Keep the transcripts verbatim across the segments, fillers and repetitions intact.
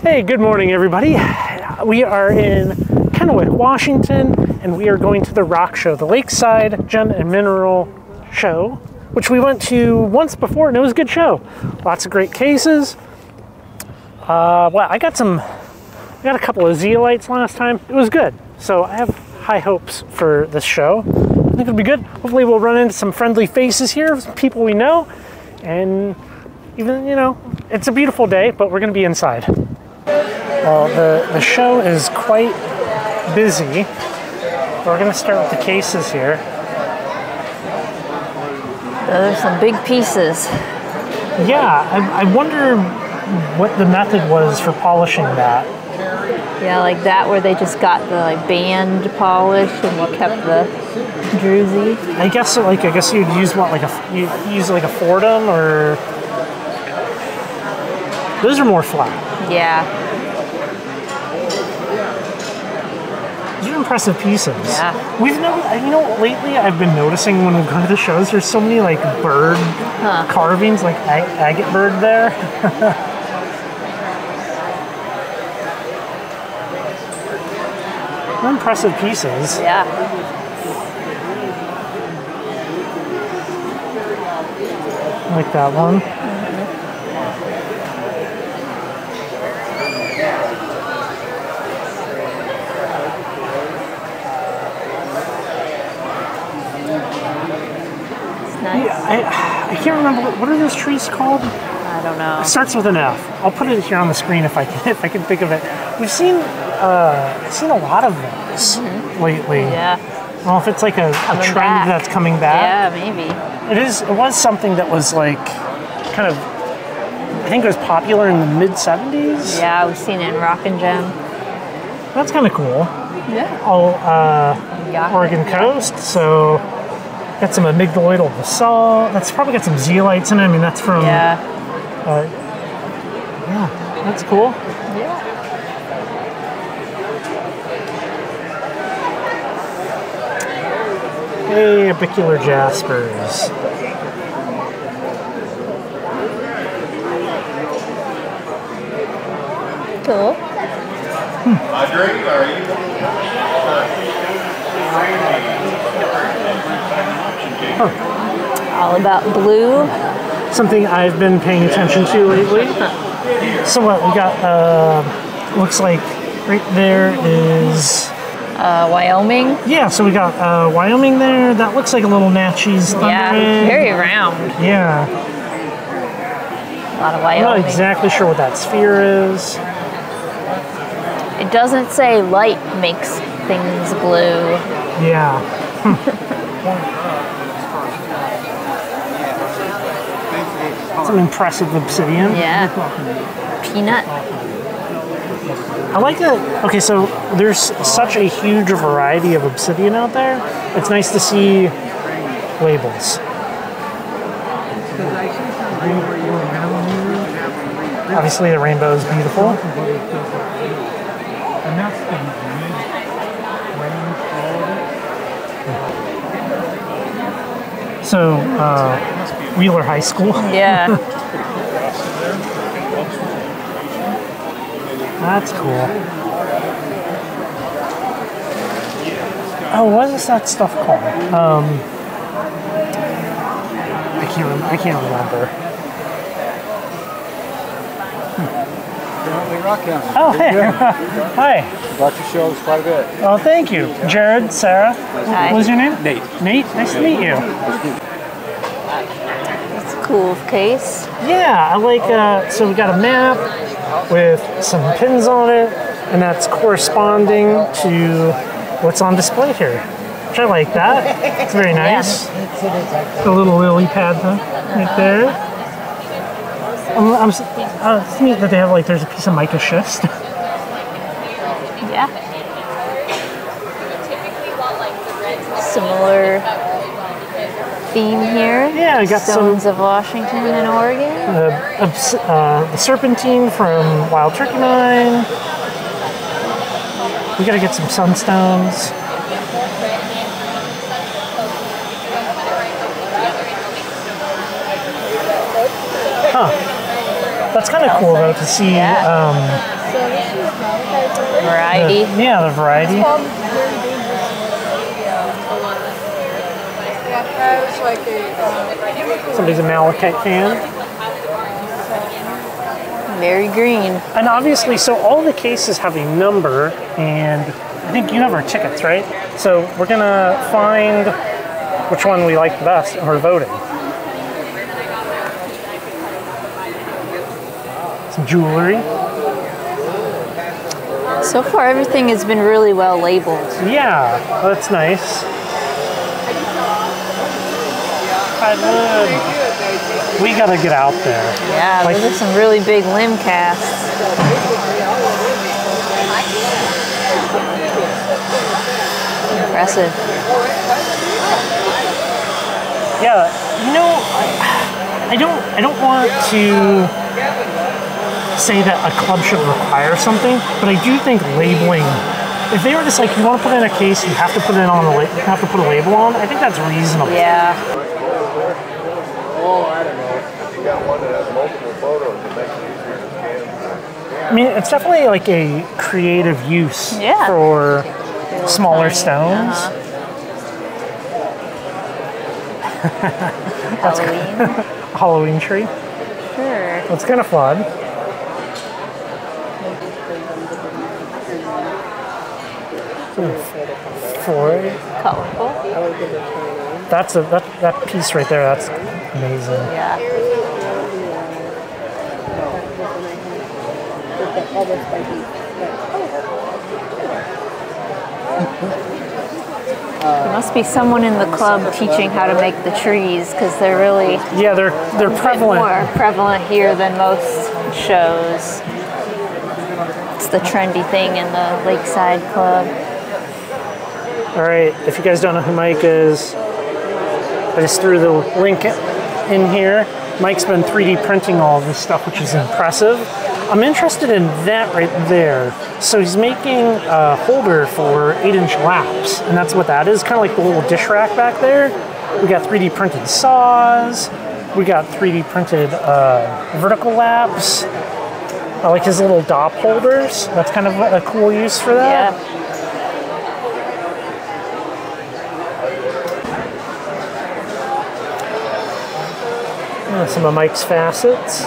Hey, good morning, everybody. We are in Kennewick, Washington, and we are going to the rock show, the Lakeside Gem and Mineral Show, which we went to once before, and it was a good show. Lots of great cases. Uh, well, I got some, I got a couple of zeolites last time. It was good, so I have high hopes for this show. I think it'll be good. Hopefully we'll run into some friendly faces here, some people we know, and even, you know, it's a beautiful day, but we're gonna be inside. Well, the, the show is quite busy. We're going to start with the cases here. There's some big pieces. Yeah, I, I wonder what the method was for polishing that. Yeah, like that where they just got the like band polish and you kept the druzy. I guess like I guess you'd use what like a you use like a Fordom or those are more flat. Yeah. These are impressive pieces. Yeah. We've never, you know, lately I've been noticing when we go to the shows, there's so many like bird huh. carvings, like ag agate bird there. Impressive pieces. Yeah. I like that one. I, I can't remember, what are those trees called? I don't know. It starts with an F. I'll put it here on the screen if I can, if I can think of it. We've seen, uh, I've seen a lot of those mm-hmm. lately. Yeah. I don't know if it's like a, a trend back. that's coming back. Yeah, maybe. It is. It was something that was like, kind of, I think it was popular in the mid seventies. Yeah, we've seen it in Rock and Gem. That's kind of cool. Yeah. All uh, Oregon it. Coast, so... Got some amygdaloidal basalt. That's probably got some zeolites in it. I mean, that's from. Yeah. Uh, yeah, that's cool. Yeah. Hey, apicular jaspers. Cool. Hmm. Oh. All about blue. Something I've been paying attention to lately. So what we got? Uh, looks like right there is uh, Wyoming. Yeah. So we got uh, Wyoming there. That looks like a little Natchez Thunder Egg. Yeah, very round. Yeah. A lot of Wyoming. I'm not exactly sure what that sphere is. It doesn't say light makes things blue. Yeah. yeah. Some impressive obsidian. Yeah. Peanut. I like that. Okay, so there's such a huge variety of obsidian out there. It's nice to see labels. Obviously, the rainbow is beautiful. So, uh, Wheeler High School. Yeah. That's cool. Oh, what is that stuff called? Um, I can't. Rem I can't remember. Hmm. Oh, hey. Hi. Watch your shows quite a bit. Oh, thank you, Jared, Sarah. Hi. What was your name? Nate. Nate. Nice to meet you. Cool case. Yeah, I like, uh, so we got a map with some pins on it, and that's corresponding to what's on display here, which I like that. It's very nice. Yeah. The little lily pad though, right there. I'm, I'm uh, it's neat that they have like, there's a piece of mica schist. Yeah. Similar theme here. Yeah, I got Stones some, of Washington and Oregon. Uh, uh, the serpentine from Wild Turkey Mine. We gotta get some sunstones. Huh. That's kind of cool though to see. Yeah. Um, variety. The, yeah, the variety. Somebody's a malachite fan. Very green. And obviously, so all the cases have a number, and I think you have our tickets, right? So we're gonna find which one we like the best, and we're voting. Some jewelry. So far, everything has been really well labeled. Yeah, that's nice. I love. We gotta get out there. Yeah, like, those are some really big limb casts. Impressive. Yeah, you know, I don't, I don't want to say that a club should require something, but I do think labeling. If they were just like, you want to put in a case, you have to put it on the, you have to put a label on. I think that's reasonable. Yeah. I mean, it's definitely like a creative use yeah. for smaller stones. Uh-huh. Halloween. Halloween tree. Sure. That's kind of fun. Four. Colorful. That's a that that piece right there. That's amazing. Yeah. There must be someone in the club teaching how to make the trees, because they're really yeah they're they're prevalent more prevalent here than most shows. It's the trendy thing in the Lakeside Club. All right, if you guys don't know who Mike is, I just threw the link in here. Mike's been three D printing all of this stuff, which is impressive. I'm interested in that right there. So he's making a holder for eight inch laps, and that's what that is. Kind of like the little dish rack back there. We got three D printed saws. We got three D printed uh, vertical laps. I like his little dop holders. That's kind of a cool use for that. Yeah. Some of Mike's facets.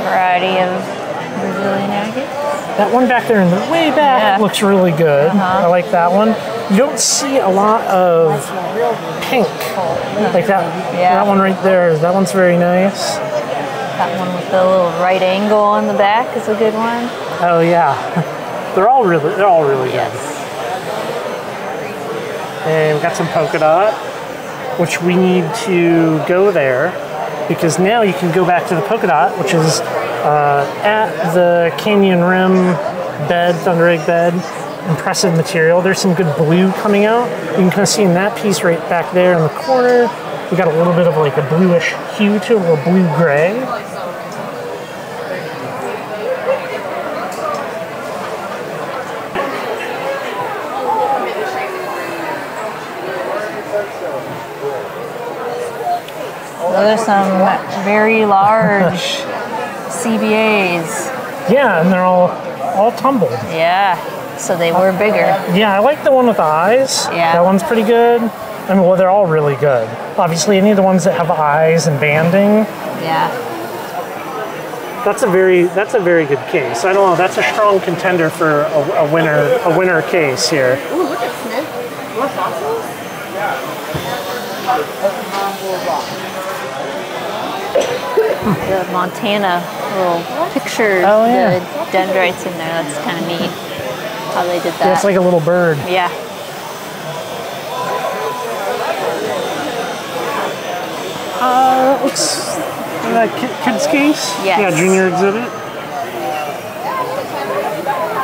Variety of Brazilian nuggets. That one back there in the way back yeah. looks really good. Uh-huh. I like that one. You don't see a lot of pink like that. Yeah. That one right there. That one's very nice. That one with the little right angle on the back is a good one. Oh yeah, they're all really they're all really yes. good. And we got some polka dot, which we need to go there. Because now you can go back to the polka dot, which is uh, at the Canyon Rim bed, Thunder Egg bed. Impressive material. There's some good blue coming out. You can kind of see in that piece right back there in the corner. We got a little bit of like a bluish hue to it, a little blue gray. Those are some very large C B As. Yeah, and they're all all tumbled. Yeah, so they were bigger. Yeah, I like the one with the eyes. Yeah. That one's pretty good. I mean, well, they're all really good. Obviously, any of the ones that have eyes and banding. Yeah. That's a very that's a very good case. I don't know. That's a strong contender for a, a winner a winner case here. Ooh, look at Smith. You want fossils? Yeah. The Montana little pictures, oh, yeah. the dendrites in there. That's kind of neat how they did that. Yeah, it's like a little bird. Yeah. Uh, that looks like that kid's case? Yes. Yeah, junior exhibit.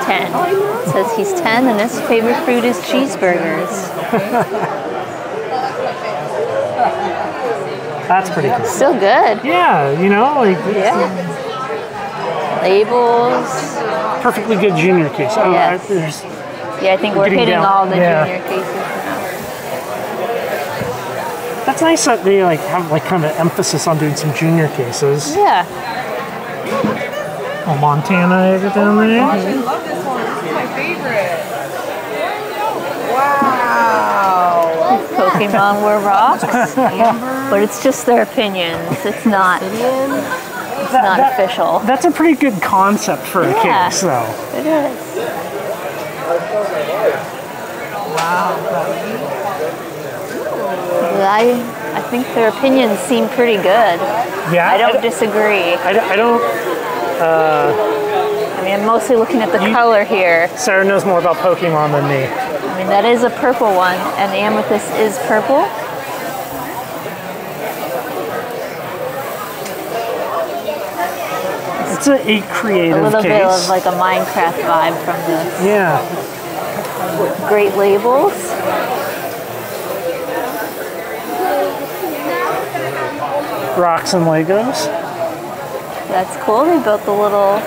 ten. It says he's ten and his favorite fruit is cheeseburgers. That's pretty good. Still good. Yeah, you know, like yeah. Um, labels. Perfectly good junior case. Oh, yes. I, yeah, I think we're hitting down. all the yeah. junior cases now. That's nice that they like have like kind of emphasis on doing some junior cases. Yeah. Oh, Montana egg down there. Oh my gosh, I love this one. This is my favorite. Wow. Pokemon were rocks. But it's just their opinions. It's not. It's that, not that, official. That's a pretty good concept for a yeah, case, though. It is. Wow. I, I think their opinions seem pretty good. Yeah, I don't I, disagree. I, I don't. Uh, I mean, I'm mostly looking at the you, color here. Sarah knows more about Pokemon than me. I mean, that is a purple one, and the amethyst is purple. It's a, a creative case. A little case. bit of like a Minecraft vibe from this. Yeah. Great labels. Rocks and Legos. That's cool. They built the little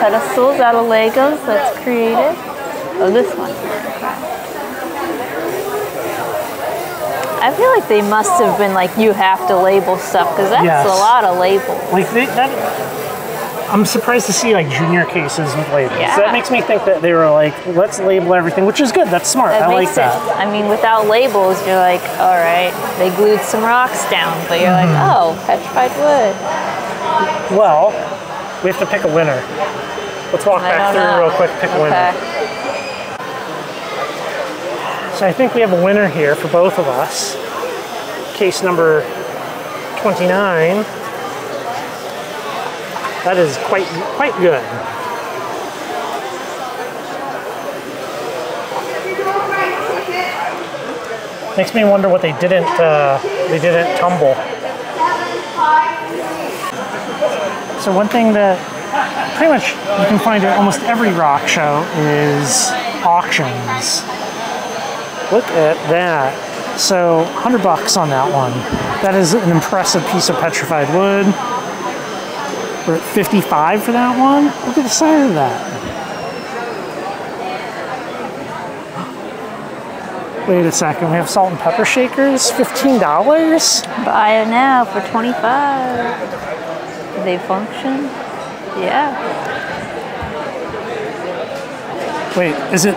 pedestals out of Legos. That's creative. Oh, this one. I feel like they must have been like, you have to label stuff because that's yes, a lot of labels. Like they, that, I'm surprised to see like junior cases with labels. Yeah. So that makes me think that they were like, let's label everything, which is good. That's smart. That I like that. It, I mean, without labels, you're like, all right. They glued some rocks down, but you're mm-hmm, like, oh, petrified wood. Well, we have to pick a winner. Let's walk I back through know. real quick, pick okay. a winner. So I think we have a winner here for both of us. Case number twenty-nine. That is quite, quite good. Makes me wonder what they didn't uh, they didn't tumble. So one thing that pretty much you can find at almost every rock show is auctions. Look at that. So a hundred bucks on that one. That is an impressive piece of petrified wood. We're at fifty-five for that one. Look at the size of that. Wait a second, we have salt and pepper shakers, fifteen dollars? Buy it now for twenty-five dollars. Do they function? Yeah. Wait, is it,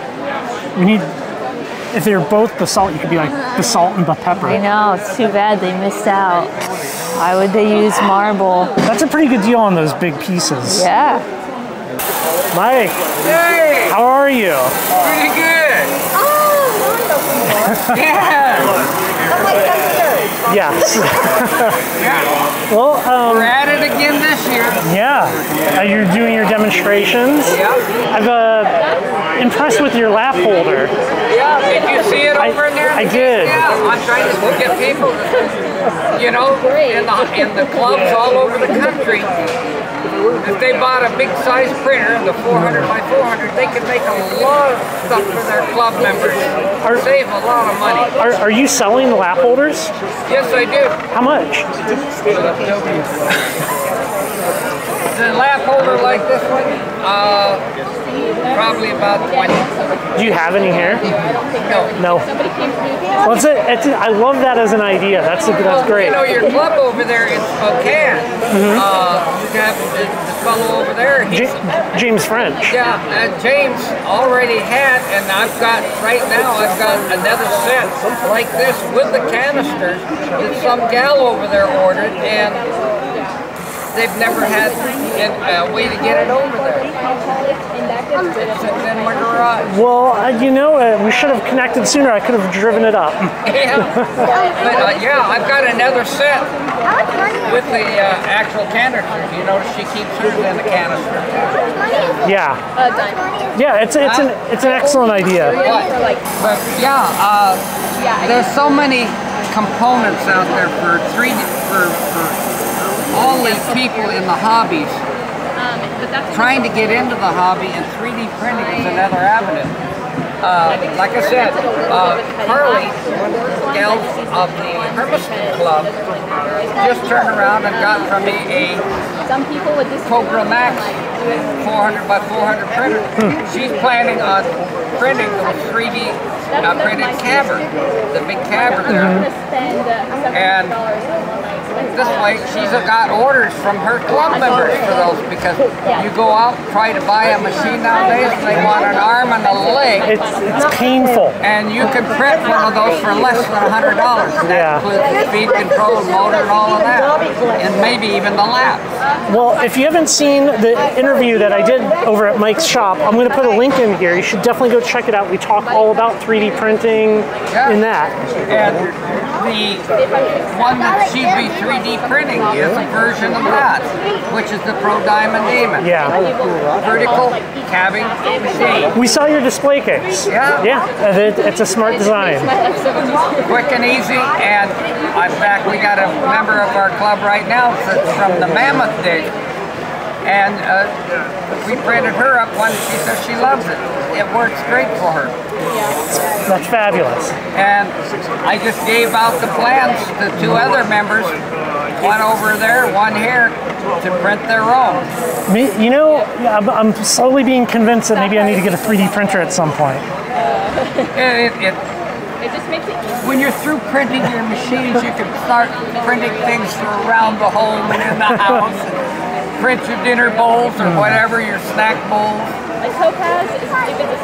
we need, if they're both basalt, you could be like basalt and pepper. I know, it's too bad they missed out. Why would they use marble? That's a pretty good deal on those big pieces. Yeah. Mike, hey, how are you? Pretty good. Yeah. I'm like seven thirty. Yes. Yeah. Well, um, we're at it again this year. Yeah. Uh, you're doing your demonstrations. Yeah. I'm uh, impressed with your lap holder. Yeah. Did you see it over I, in there? I did. Yeah. I'm trying to look at people, you know, in the, in the clubs all over the country. If they bought a big size printer, the four hundred by four hundred, they could make a lot of stuff for their club members. Are, save a lot of money. Are, are you selling the lap holders? Yes, I do. How much? The lap holder like this one, uh, probably about twenty. Do you have any here? No. No. Well, it's a, it's a, I love that as an idea. That's a, that's great. Well, you know, your club over there in Spokane, mm-hmm, uh, you have this fellow over there. He's, ja James French. Yeah, uh, James already had, and I've got, right now, I've got another set like this with the canisters that some gal over there ordered, and they've never had a way to get it over there. It's in my garage. Well, uh, you know, uh, we should have connected sooner. I could have driven it up. Yeah, but, uh, yeah, I've got another set with the uh, actual canisters. You notice she keeps hers in the canister. Yeah. Yeah, it's it's an it's an excellent idea. But, but yeah, uh, there's so many components out there for three for. for all these people in the hobbies, um, but that's trying to get into the hobby, and three D printing is another avenue. Uh, like I said, uh, Carly, one of the gals of the Hermiston Club, just turned around and got from me a Cobra Max four hundred by four hundred printer. Hmm. She's planning on printing the three D uh, printed cavern, the big cavern there. Mm-hmm. And this way, she's got orders from her club members for those, because you go out try to buy a machine nowadays, they want an arm and a leg. It's, it's painful. And you can print one of those for less than a hundred dollars. That includes speed control, motor, and all of that, and maybe even the lap. Well, if you haven't seen the interview that I did over at Mike's shop, I'm going to put a link in here. You should definitely go check it out. We talk all about three D printing and that. And the one that she'd be three D printing is a version of that, which is the Pro Diamond Demon. Yeah. Vertical cabbing machine. We saw your display case. Yeah. Yeah. It's a smart design. Quick and easy, and in fact, we got a member of our club right now that's from the Mammoth Dig, and uh, we printed her up one. She says she loves it. It works great for her. That's fabulous. And I just gave out the plans to two other members, one over there, one here, to print their own. Me, you know, I'm, I'm slowly being convinced that maybe I need to get a three D printer at some point. It, it, it, It just makes it easy. When you're through printing your machines, you can start printing things for around the home and in the house. Print your dinner bowls or whatever, your snack bowls. Like Topaz, if it's a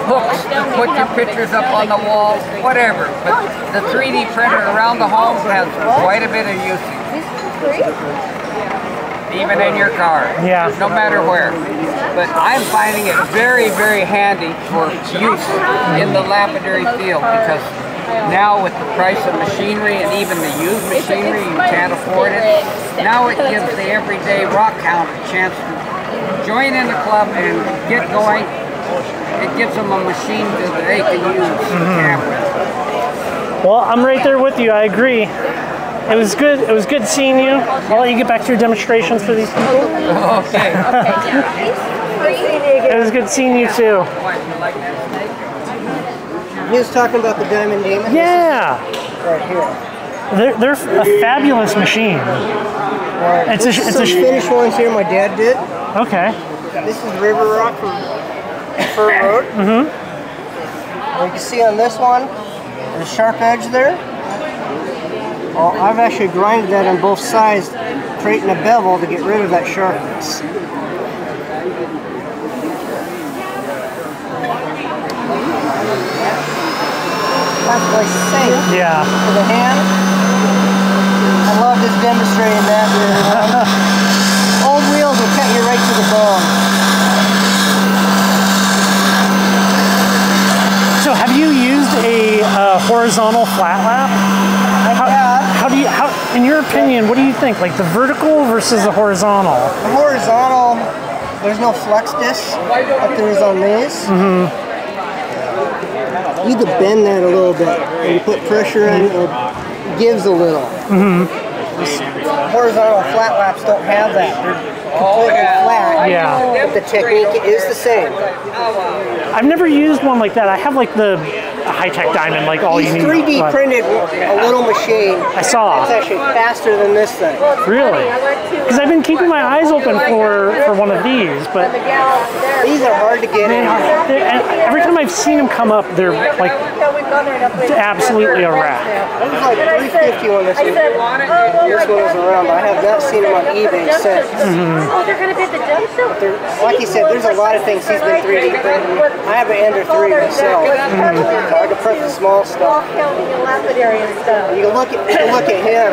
books, put your pictures up on the wall, whatever. But the three D printer around the home has quite a bit of usage. Even in your car, yeah. No matter where. But I'm finding it very, very handy for use in the lapidary field, because now with the price of machinery and even the used machinery, you can't afford it. Now it gives the everyday rock hound a chance to join in the club and get going. It gives them a machine that they can use for the camera. Well, I'm right there with you. I agree. It was good. It was good seeing you. I'll let you get back to your demonstrations for these people. Okay. It was good seeing you too. He was talking about the Diamond Demon. Yeah. Right here. They're, they're a fabulous machine. Right. It's this a, it's some a Finnish ones here my dad did. Okay. This is River Rock from Fur Road. Mm-hmm. And you can see on this one, there's a sharp edge there. Oh, I've actually grinded that on both sides, creating a bevel to get rid of that sharpness. That's like safe. Yeah. For the hand. I love just demonstrating that. Old wheels will cut you right to the bone. So, have you used a uh, horizontal flat lap? How, yeah. How do you? How, in your opinion, what do you think? Like the vertical versus the horizontal? The horizontal. There's no flex disc like there is on these. Mm-hmm. You could bend that a little bit, and you put pressure on it, it gives a little. Mm-hmm. These horizontal flat laps don't have that. They're completely flat. Yeah. But the technique is the same. I've never used one like that. I have like the high-tech diamond, like all These you need. three D printed a little machine. I saw. It's actually faster than this thing. Really? Because I've been keeping my eyes open for for one of these, but these are hard to get in. Every time I've seen them come up, they're like absolutely a wrap. It's like three fifty on this one. This one is around. I have not seen them on eBay since. Mm-hmm. Oh, they're going to be the jumpsuit. Like you said, there's a lot of things he's been three D printing. I have an Ender three myself. Mm-hmm. I can print the small stuff. You can look at, you can look at him,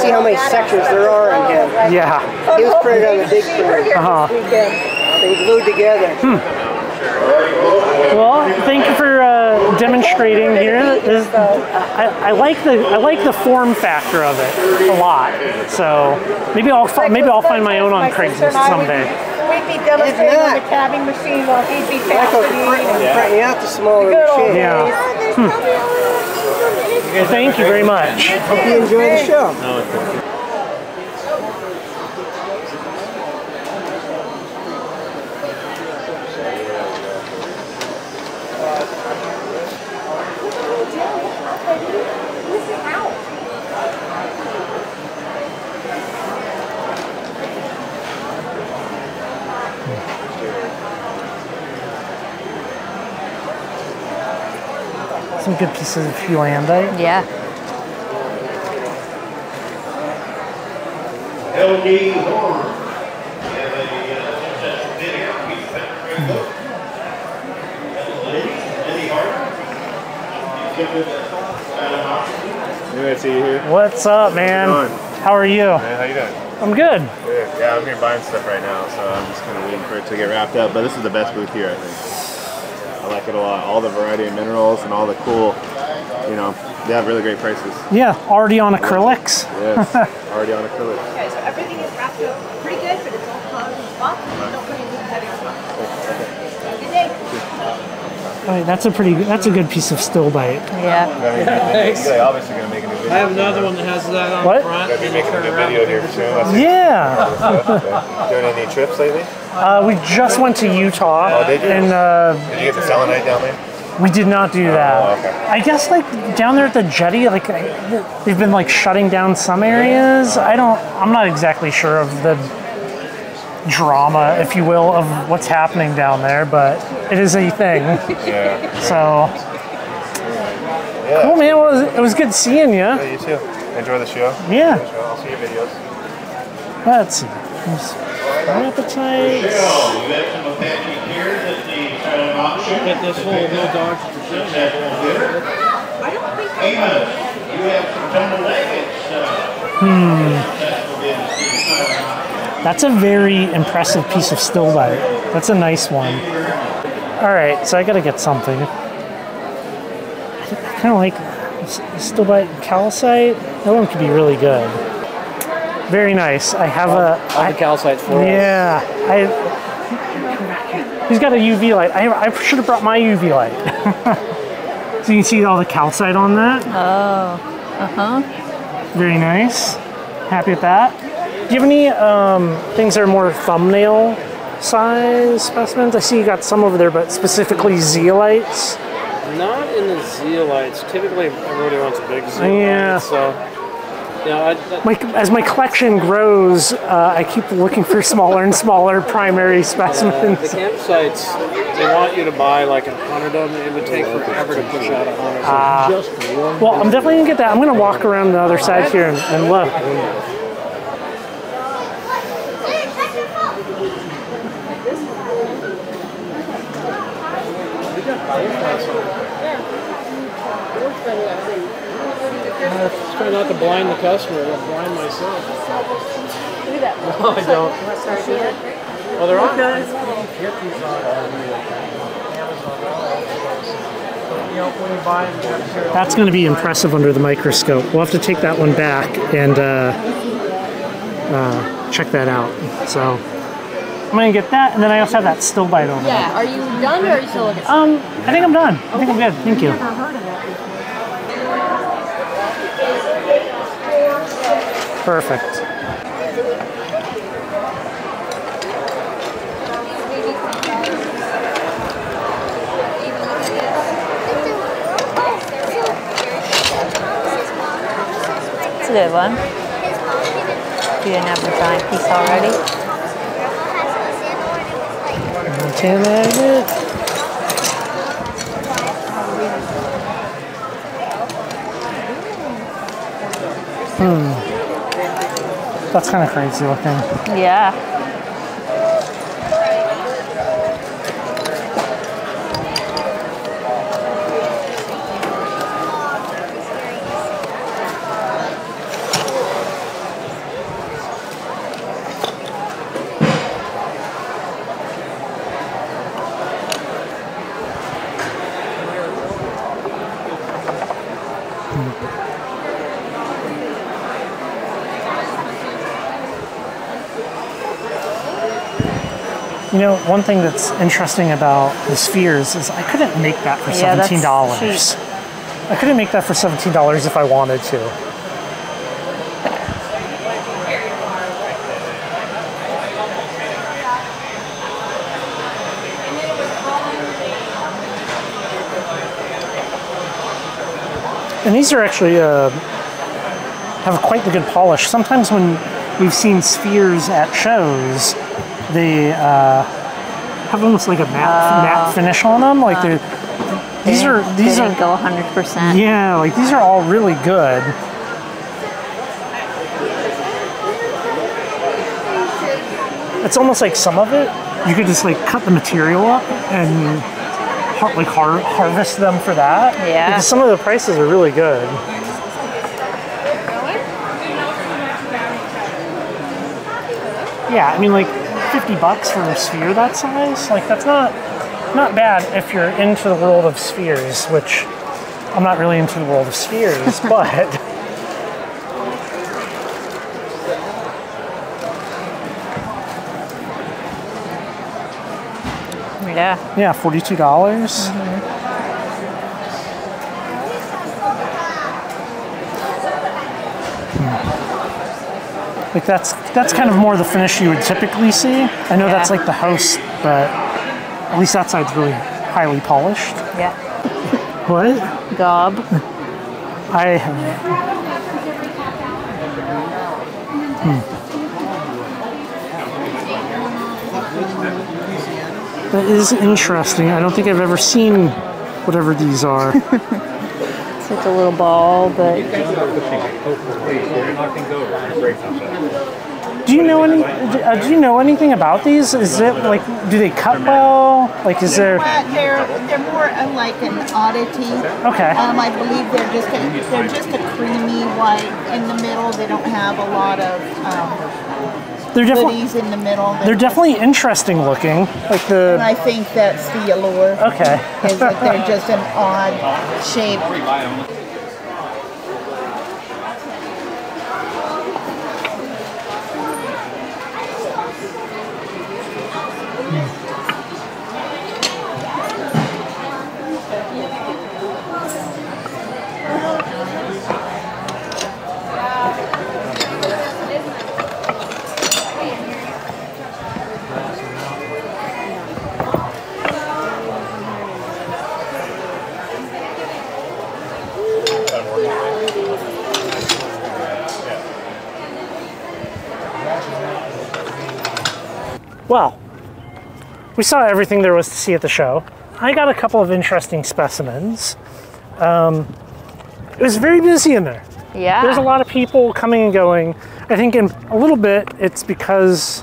see how many sections there are on him. Yeah. He was printed on the big print. Uh-huh. They glued together. Hmm. Well, thank you for uh, demonstrating here. This, I, I like the I like the form factor of it a lot. So maybe I'll maybe I'll find my own on Craigslist someday. We'd be demonstrating on the cabbing machine while he'd be casting. Printing out the smaller machine. Yeah. Hmm. Well, thank you very much. Hope you enjoy the show. No, Some good pieces of helandite. Yeah. L D Horn. Good to see you here. What's up, man? How, How are you? Man, how you doing? I'm good. Good. Yeah, I'm here buying stuff right now, so I'm just kind of waiting for it to get wrapped up. But this is the best booth here, I think. I like it a lot. All the variety of minerals and all the cool, you know, they have really great prices. Yeah, already on acrylics. Yes, already on acrylics. Okay, so everything is wrapped up pretty good, but it's all closed in spots. Don't put anything heavy in spots. Good day. Right, that's a pretty, that's a good piece of stillbite. Yeah. Thanks. You're obviously gonna make a new video. I have another one that has that on what? The front. You're gonna be making a new video here soon. Yeah. Doing any trips lately? Uh, we just went to Utah. Oh, did you? And, uh, did you get the selenite down there? We did not do that. Oh, okay. I guess like down there at the jetty, like I, they've been like shutting down some areas. I don't. I'm not exactly sure of the drama, if you will, of what's happening down there, but it is a thing. Yeah. So, yeah. Cool, man. It was, it was good seeing you. Yeah, you too. Enjoy the show. Yeah. The show. I'll see your videos. Let's see. Appetite. Get this whole little dog. I don't think you have some double legged. Hmm. That's a very impressive piece of stillbite. That's a nice one. All right, so I gotta get something. I kinda like stillbite and calcite. That one could be really good. Very nice. I have a- I have a calcite for us. Yeah. I, he's got a U V light. I, I should have brought my U V light. So you can see all the calcite on that. Oh, uh-huh. Very nice. Happy with that. Do you have any um, things that are more thumbnail size specimens? I see you got some over there, but specifically zeolites? Not in the zeolites. Typically, everybody wants a big zeolite. Yeah. So, yeah. You know, my, as my collection grows, uh, I keep looking for smaller and smaller primary specimens. Uh, the campsites, they want you to buy like a hundred of them. It would take forever to push out a hundred. Uh, so just one well, I'm definitely going to get that. I'm going to walk around the other side here and, and look. I try not to blind the customer, I blind myself. Look at that. No, I don't. Oh, they're on. Get these on. That's going to be impressive under the microscope. We'll have to take that one back and uh, uh, check that out. So. I'm gonna get that, and then I also have that stillbite over there. Yeah, are you done, or are you still looking? Um, I think I'm done. I think I'm good. Thank you. I've never heard of that. Perfect. It's a good one. You didn't have the giant piece already. Can I have it? Hmm. That's kind of crazy looking. Yeah. You know, one thing that's interesting about the spheres is I couldn't make that for yeah, seventeen dollars. That's cheap. I couldn't make that for seventeen dollars if I wanted to. And these are actually, uh, have quite the good polish. Sometimes when we've seen spheres at shows, they uh, have almost like a matte, uh, matte finish on them, like uh, they're These they, are these are go one hundred percent. Yeah, like these are all really good. It's almost like some of it you could just like cut the material up and har like har harvest them for that. Yeah. Because some of the prices are really good. Yeah, I mean, like fifty bucks for a sphere that size, like that's not not bad if you're into the world of spheres, which I'm not really into the world of spheres, but yeah, yeah, forty-two dollars. Mm-hmm. Like that's that's kind of more the finish you would typically see. I know yeah. that's like the house, but at least that side's really highly polished. Yeah. What? Gob. I have. Hmm. That is interesting. I don't think I've ever seen whatever these are. It's like a little ball, but... Do you know any? Uh, do you know anything about these? Is it like, do they cut well? Like, is there? They're they're more like an oddity. Okay. Um, I believe they're just a, they're just a creamy white in the middle. They don't have a lot of um, they're goodies in the middle. They're, they're definitely interesting looking. Like the. And I think that's the allure. Okay. Is that they're just an odd shape. Well, we saw everything there was to see at the show. I got a couple of interesting specimens. Um, it was very busy in there. Yeah. There's a lot of people coming and going. I think in a little bit it's because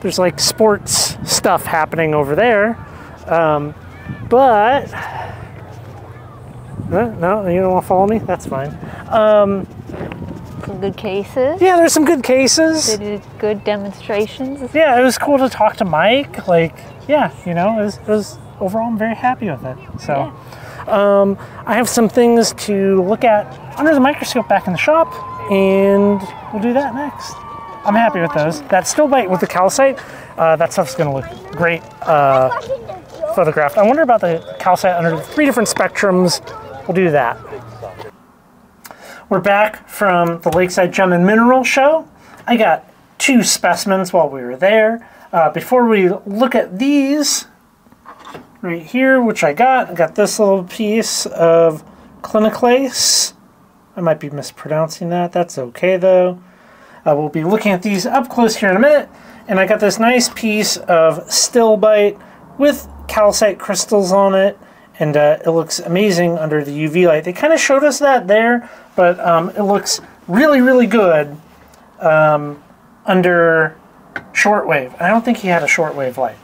there's like sports stuff happening over there. Um, but, no, no, you don't want to follow me? That's fine. Um, Some good cases. Yeah, there's some good cases. Good, good demonstrations. Yeah, it was cool to talk to Mike. Like, yeah, you know, it was, it was overall I'm very happy with it. So, yeah. um, I have some things to look at under the microscope back in the shop, and we'll do that next. I'm happy with those. That stillbite with the calcite, uh, that stuff's gonna look great uh, photographed. I wonder about the calcite under the three different spectrums. We'll do that. We're back from the Lakeside Gem and Mineral Show. I got two specimens while we were there. Uh, before we look at these, right here, which I got, I got this little piece of clinoclase. I might be mispronouncing that. That's okay, though. Uh, we'll be looking at these up close here in a minute. And I got this nice piece of stillbite with calcite crystals on it. And uh, it looks amazing under the U V light. They kind of showed us that there, but um, it looks really, really good um, under shortwave. I don't think he had a shortwave light.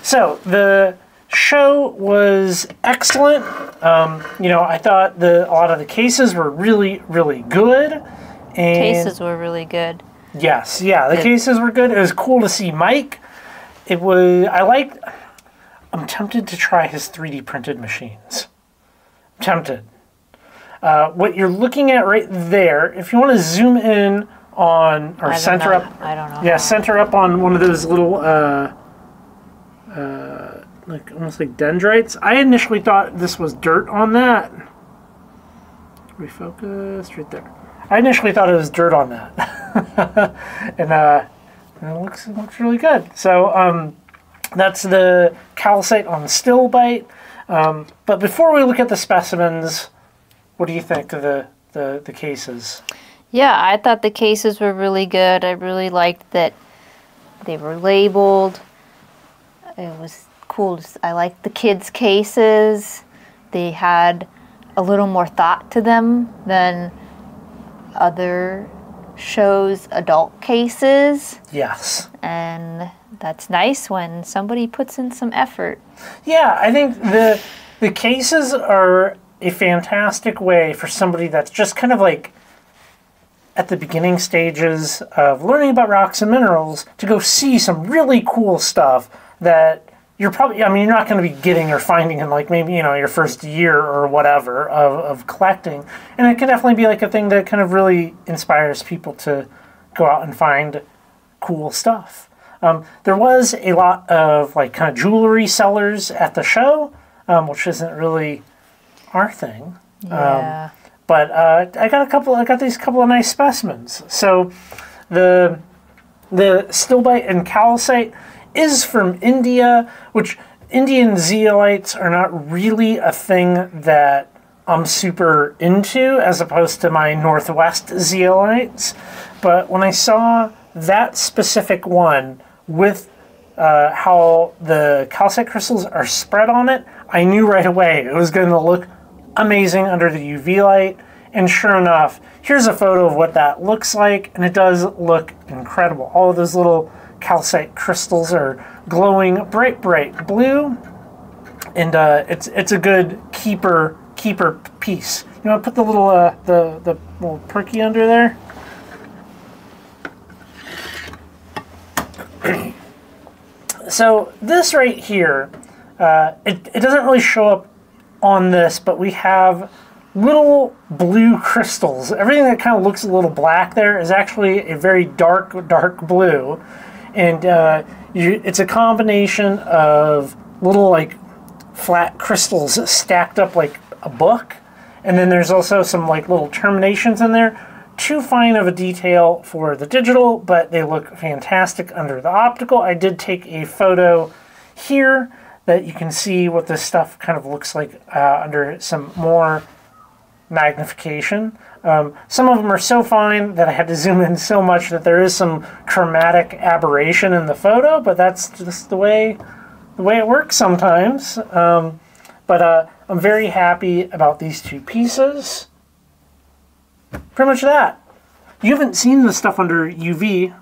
So the show was excellent. Um, you know, I thought the a lot of the cases were really, really good. And cases were really good. Yes, yeah, the good. cases were good. It was cool to see Mike. It was. I liked. I'm tempted to try his three D printed machines. I'm tempted. Uh, what you're looking at right there, if you want to zoom in on, or center know. up. I don't know. Yeah, center up on one of those little, uh, uh, like almost like dendrites. I initially thought this was dirt on that. Refocus right there. I initially thought it was dirt on that. and, uh, and it looks, it looks really good. So, um... that's the calcite on stillbite. Um, but before we look at the specimens, what do you think of the, the, the cases? Yeah, I thought the cases were really good. I really liked that they were labeled. It was cool. I liked the kids' cases. they had a little more thought to them than other shows' adult cases. Yes. And that's nice when somebody puts in some effort. Yeah, I think the the cases are a fantastic way for somebody that's just kind of like at the beginning stages of learning about rocks and minerals to go see some really cool stuff that you're probably, I mean, you're not going to be getting or finding in like maybe, you know, your first year or whatever of, of collecting. And it can definitely be like a thing that kind of really inspires people to go out and find cool stuff. Um, there was a lot of like kind of jewelry sellers at the show, um, which isn't really our thing. Yeah. Um, But uh, I got a couple. I got these couple of nice specimens. So, the the stilbite and calcite is from India, which Indian zeolites are not really a thing that I'm super into, as opposed to my Northwest zeolites. But when I saw that specific one with uh, how the calcite crystals are spread on it, I knew right away it was going to look amazing under the U V light, and sure enough, here's a photo of what that looks like, and it does look incredible. All of those little calcite crystals are glowing bright, bright blue, and uh, it's it's a good keeper keeper piece. You know, I put the little uh, the the little perky under there. So this right here, uh, it it doesn't really show up on this, but we have little blue crystals. Everything that kind of looks a little black there is actually a very dark, dark blue. And uh, you, it's a combination of little like flat crystals stacked up like a book. And then there's also some like little terminations in there. Too fine of a detail for the digital, but they look fantastic under the optical. I did take a photo here that you can see what this stuff kind of looks like uh, under some more magnification. Um, some of them are so fine that I had to zoom in so much that there is some chromatic aberration in the photo, but that's just the way the way it works sometimes. Um, but uh, I'm very happy about these two pieces. Pretty much that. You haven't seen this stuff under U V.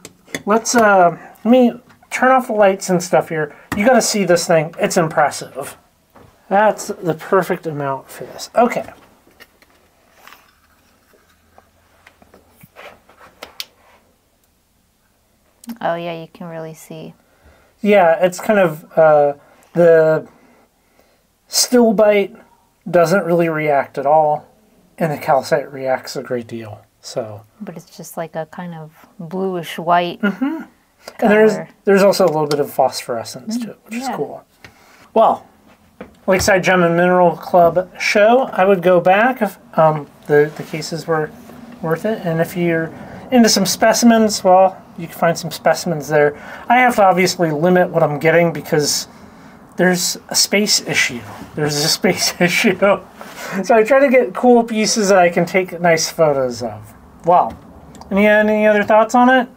Let's uh, let me turn off the lights and stuff here. You gotta see this thing. It's impressive. That's the perfect amount for this. Okay. Oh yeah, you can really see. Yeah, it's kind of uh, the stilbite doesn't really react at all, and the calcite reacts a great deal. So. But it's just like a kind of bluish white. Mm-hmm. Color. And there's there's also a little bit of phosphorescence mm, to it, which yeah. is cool. Well, Lakeside Gem and Mineral Club show, I would go back if um, the, the cases were worth it. And if you're into some specimens, well, you can find some specimens there. I have to obviously limit what I'm getting because there's a space issue. There's a space issue. So I try to get cool pieces that I can take nice photos of. Wow. Any, any other thoughts on it?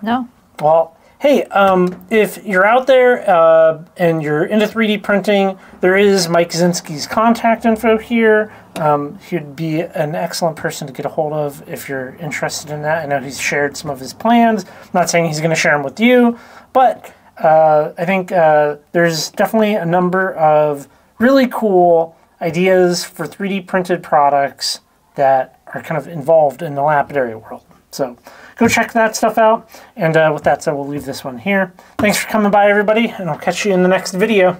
No. Well, hey, um, if you're out there uh, and you're into three D printing, there is Mike Zinski's contact info here. Um, he'd be an excellent person to get a hold of if you're interested in that. I know he's shared some of his plans. I'm not saying he's going to share them with you, but uh, I think uh, there's definitely a number of really cool ideas for three D printed products that are kind of involved in the lapidary world. So go check that stuff out. And uh, with that said, we'll leave this one here. Thanks for coming by, everybody, and I'll catch you in the next video.